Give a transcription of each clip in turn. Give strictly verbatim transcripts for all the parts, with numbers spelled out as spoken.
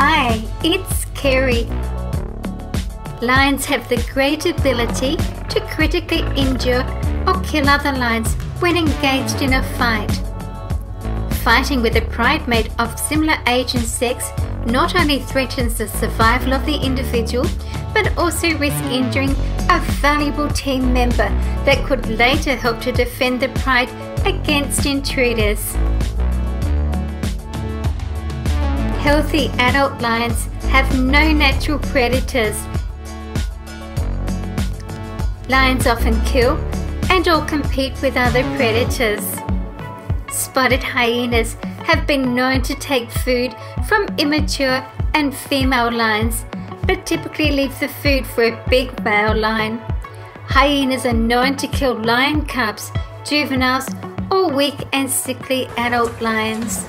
Hi, it's Kerry. Lions have the great ability to critically injure or kill other lions when engaged in a fight. Fighting with a primate of similar age and sex not only threatens the survival of the individual, but also risks injuring a valuable team member that could later help to defend the pride against intruders. Healthy adult lions have no natural predators. Lions often kill and or compete with other predators. Spotted hyenas have been known to take food from immature and female lions, but typically leave the food for a big male lion. Hyenas are known to kill lion cubs, juveniles, or weak and sickly adult lions.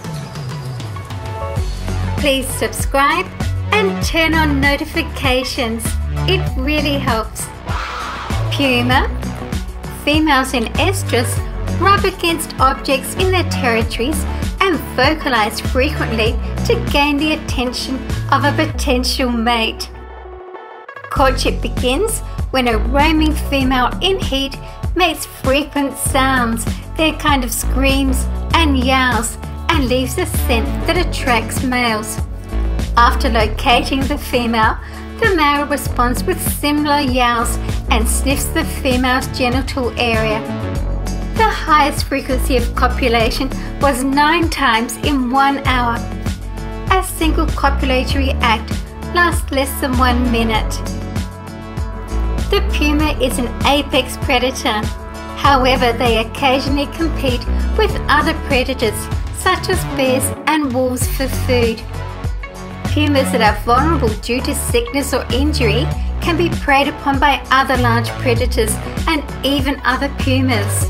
Please subscribe and turn on notifications. It really helps. Puma. Females in estrus rub against objects in their territories and vocalize frequently to gain the attention of a potential mate. Courtship begins when a roaming female in heat makes frequent sounds. They're kind of screams and yowls, and leaves a scent that attracts males. After locating the female, the male responds with similar yowls and sniffs the female's genital area. The highest frequency of copulation was nine times in one hour. A single copulatory act lasts less than one minute. The puma is an apex predator. However, they occasionally compete with other predators such as bears and wolves for food. Pumas that are vulnerable due to sickness or injury can be preyed upon by other large predators and even other pumas.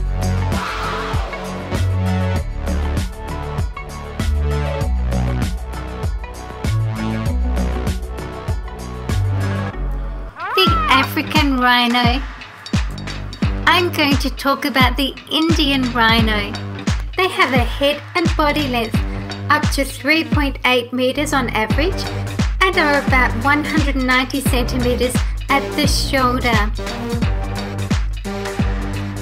The African rhino. I'm going to talk about the Indian rhino. They have a head and body length up to three point eight meters on average and are about one hundred ninety centimeters at the shoulder.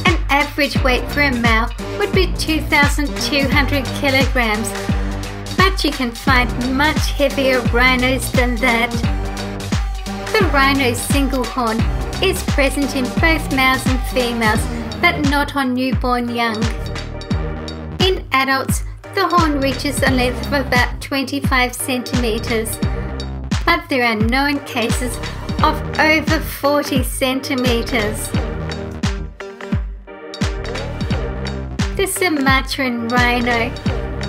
An average weight for a male would be two thousand two hundred kilograms, but you can find much heavier rhinos than that. The rhino's single horn is present in both males and females, but not on newborn young. In adults, the horn reaches a length of about twenty-five centimeters, but there are known cases of over forty centimeters. The Sumatran rhino.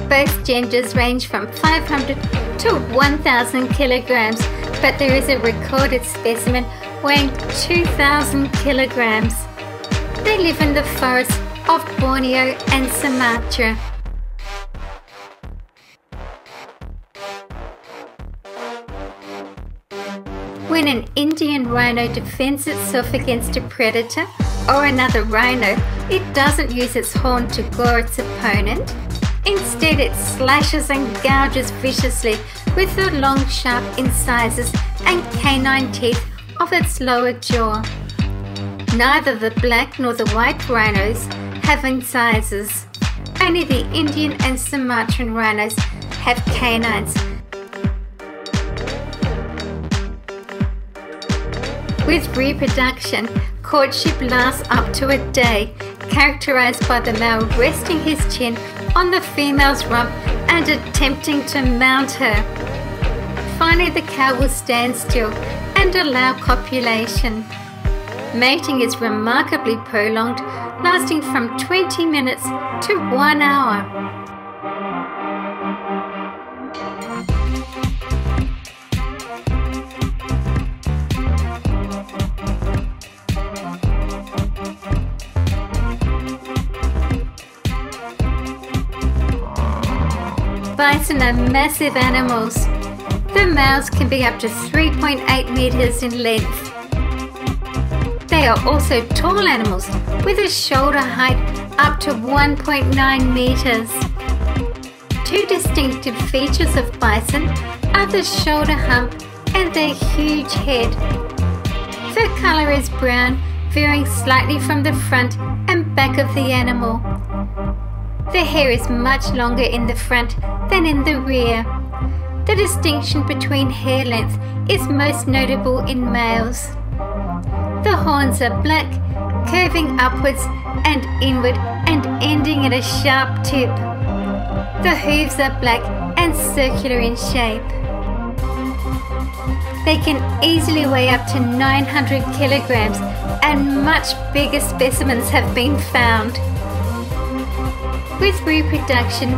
Both genders range from five hundred to one thousand kilograms, but there is a recorded specimen weighing two thousand kilograms. They live in the forest of Borneo and Sumatra. When an Indian rhino defends itself against a predator or another rhino, it doesn't use its horn to gore its opponent. Instead, it slashes and gouges viciously with the long, sharp incisors and canine teeth of its lower jaw. Neither the black nor the white rhinos have incisors. Only the Indian and Sumatran rhinos have canines. With reproduction, courtship lasts up to a day, characterized by the male resting his chin on the female's rump and attempting to mount her. Finally, the cow will stand still and allow copulation. Mating is remarkably prolonged, lasting from twenty minutes to one hour. Bison are massive animals. The males can be up to three point eight meters in length. They are also tall animals with a shoulder height up to one point nine meters. Two distinctive features of bison at the shoulder hump and the huge head. The color is brown, varying slightly from the front and back of the animal. The hair is much longer in the front than in the rear. The distinction between hair length is most notable in males. The horns are black, curving upwards and inward and ending at a sharp tip. The hooves are black and circular in shape. They can easily weigh up to nine hundred kilograms, and much bigger specimens have been found. With reproduction,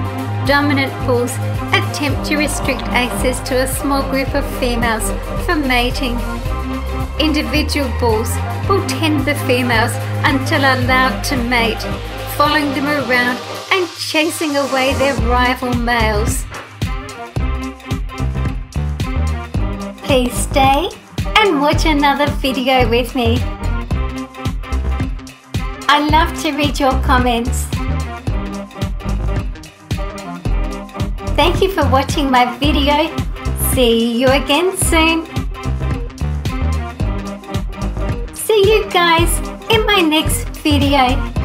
dominant bulls attempt to restrict access to a small group of females for mating. Individual bulls will tend the females until allowed to mate, following them around and chasing away their rival males. Please stay and watch another video with me. I love to read your comments. Thank you for watching my video. See you again soon. See you guys in my next video.